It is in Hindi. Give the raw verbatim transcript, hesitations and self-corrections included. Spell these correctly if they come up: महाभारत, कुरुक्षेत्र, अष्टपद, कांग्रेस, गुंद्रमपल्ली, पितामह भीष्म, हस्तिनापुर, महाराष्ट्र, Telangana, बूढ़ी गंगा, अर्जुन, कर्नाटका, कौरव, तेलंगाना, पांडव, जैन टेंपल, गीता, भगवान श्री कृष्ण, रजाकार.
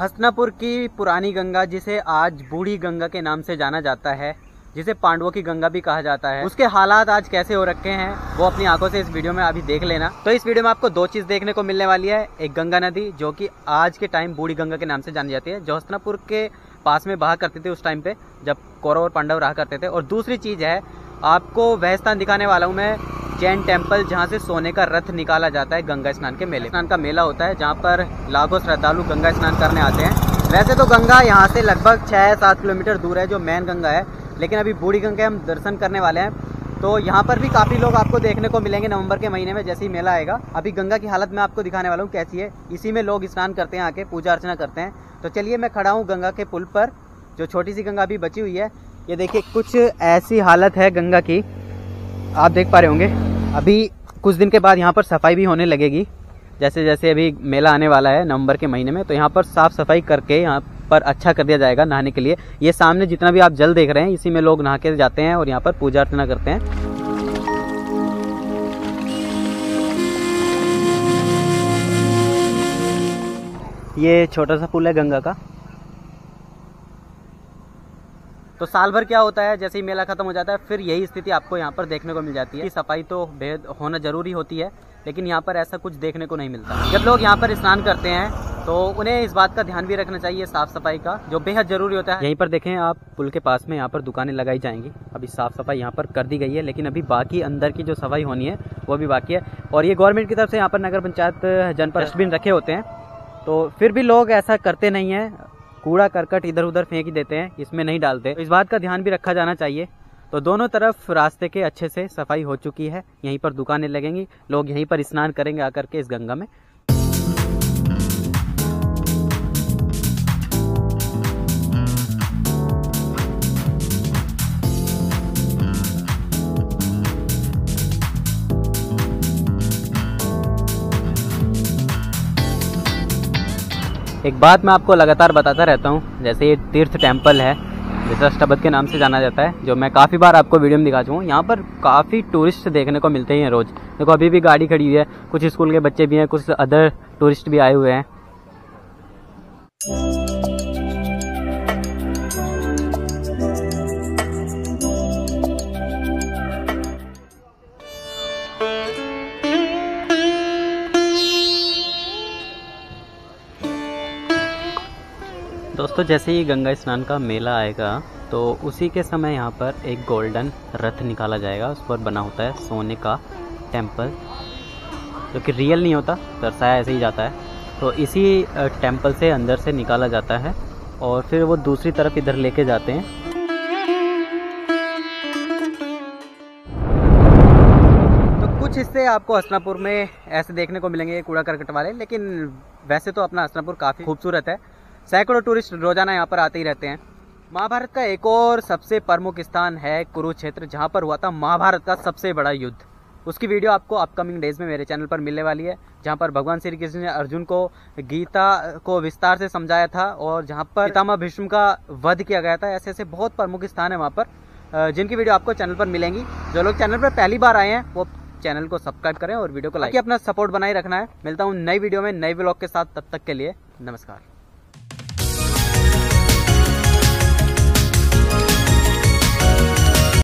हस्तिनापुर की पुरानी गंगा, जिसे आज बूढ़ी गंगा के नाम से जाना जाता है, जिसे पांडवों की गंगा भी कहा जाता है, उसके हालात आज कैसे हो रखे हैं वो अपनी आंखों से इस वीडियो में अभी देख लेना। तो इस वीडियो में आपको दो चीज़ देखने को मिलने वाली है। एक गंगा नदी जो कि आज के टाइम बूढ़ी गंगा के नाम से जानी जाती है, जो हस्तिनापुर के पास में बहा करती थी उस टाइम पे जब कौरव और पांडव रहा करते थे। और दूसरी चीज़ है, आपको वह स्थान दिखाने वाला हूँ मैं, जैन टेंपल, जहाँ से सोने का रथ निकाला जाता है गंगा स्नान के मेले। स्नान का मेला होता है जहाँ पर लाखों श्रद्धालु गंगा स्नान करने आते हैं। वैसे तो गंगा यहाँ से लगभग छः सात किलोमीटर दूर है जो मेन गंगा है, लेकिन अभी बूढ़ी गंगा हम दर्शन करने वाले हैं। तो यहाँ पर भी काफ़ी लोग आपको देखने को मिलेंगे नवंबर के महीने में, जैसे ही मेला आएगा। अभी गंगा की हालत मैं आपको दिखाने वाला हूँ कैसी है, इसी में लोग स्नान करते हैं, आके पूजा अर्चना करते हैं। तो चलिए, मैं खड़ा हूँ गंगा के पुल पर, जो छोटी सी गंगा अभी बची हुई है। ये देखिए, कुछ ऐसी हालत है गंगा की, आप देख पा रहे होंगे। अभी कुछ दिन के बाद यहाँ पर सफाई भी होने लगेगी, जैसे जैसे अभी मेला आने वाला है नवंबर के महीने में, तो यहाँ पर साफ़ सफाई करके यहाँ पर अच्छा कर दिया जाएगा नहाने के लिए। ये सामने जितना भी आप जल देख रहे हैं, इसी में लोग नहा के जाते हैं और यहाँ पर पूजा अर्चना करते हैं। ये छोटा सा पुल है गंगा का। तो साल भर क्या होता है, जैसे ही मेला खत्म हो जाता है फिर यही स्थिति आपको यहाँ पर देखने को मिल जाती है। सफाई तो बेहद होना जरूरी होती है, लेकिन यहाँ पर ऐसा कुछ देखने को नहीं मिलता। जब लोग यहाँ पर स्नान करते हैं तो उन्हें इस बात का ध्यान भी रखना चाहिए साफ सफाई का, जो बेहद जरूरी होता है। यहीं पर देखें आप, पुल के पास में यहाँ पर दुकानें लगाई जाएंगी। अभी साफ सफाई यहाँ पर कर दी गई है, लेकिन अभी बाकी अंदर की जो सफाई होनी है वो भी बाकी है। और ये गवर्नमेंट की तरफ से यहाँ पर नगर पंचायत जन पर डस्टबिन रखे होते हैं, तो फिर भी लोग ऐसा करते नहीं हैं, कूड़ा करकट इधर उधर फेंक ही देते हैं, इसमें नहीं डालते। तो इस बात का ध्यान भी रखा जाना चाहिए। तो दोनों तरफ रास्ते के अच्छे से सफाई हो चुकी है, यहीं पर दुकानें लगेंगी, लोग यहीं पर स्नान करेंगे आकर के इस गंगा में। एक बात मैं आपको लगातार बताता रहता हूँ, जैसे ये तीर्थ टेंपल है, जैसे अष्टपद के नाम से जाना जाता है, जो मैं काफ़ी बार आपको वीडियो में दिखा चुका हूँ। यहाँ पर काफ़ी टूरिस्ट देखने को मिलते हैं रोज़। देखो, अभी भी गाड़ी खड़ी हुई है, कुछ स्कूल के बच्चे भी हैं, कुछ अदर टूरिस्ट भी आए हुए हैं। दोस्तों, जैसे ही गंगा स्नान का मेला आएगा तो उसी के समय यहाँ पर एक गोल्डन रथ निकाला जाएगा। उस पर बना होता है सोने का टेंपल, जो कि रियल नहीं होता, दर्शाया ऐसे ही जाता है। तो इसी टेंपल से अंदर से निकाला जाता है और फिर वो दूसरी तरफ इधर लेके जाते हैं। इससे आपको हस्तिनापुर में ऐसे देखने को मिलेंगे कूड़ा करकट वाले, लेकिन वैसे तो अपना हस्तिनापुर काफ़ी खूबसूरत है। सैकड़ों टूरिस्ट रोजाना यहाँ पर आते ही रहते हैं। महाभारत का एक और सबसे प्रमुख स्थान है कुरुक्षेत्र, जहाँ पर हुआ था महाभारत का सबसे बड़ा युद्ध। उसकी वीडियो आपको अपकमिंग डेज में मेरे चैनल पर मिलने वाली है, जहाँ पर भगवान श्री कृष्ण ने अर्जुन को गीता को विस्तार से समझाया था और जहाँ पर पितामह भीष्म का वध किया गया था। ऐसे ऐसे बहुत प्रमुख स्थान है वहाँ पर, जिनकी वीडियो आपको चैनल पर मिलेंगी। जो लोग चैनल पर पहली बार आए हैं वो चैनल को सब्सक्राइब करें और वीडियो को लाइक। अपना सपोर्ट बनाए रखना है। मिलता हूँ नई वीडियो में नए ब्लॉग के साथ, तब तक के लिए नमस्कार।